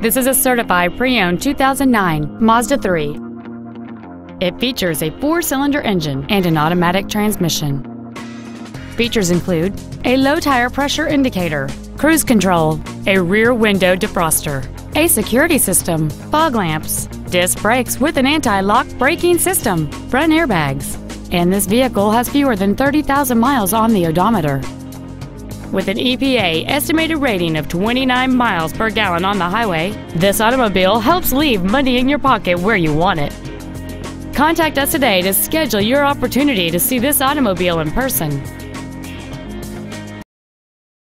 This is a certified pre-owned 2009 Mazda 3. It features a 4-cylinder engine and an automatic transmission. Features include a low tire pressure indicator, cruise control, a rear window defroster, a security system, fog lamps, disc brakes with an anti-lock braking system, front airbags, and this vehicle has fewer than 30,000 miles on the odometer. With an EPA estimated rating of 29 miles per gallon on the highway, this automobile helps leave money in your pocket where you want it. Contact us today to schedule your opportunity to see this automobile in person.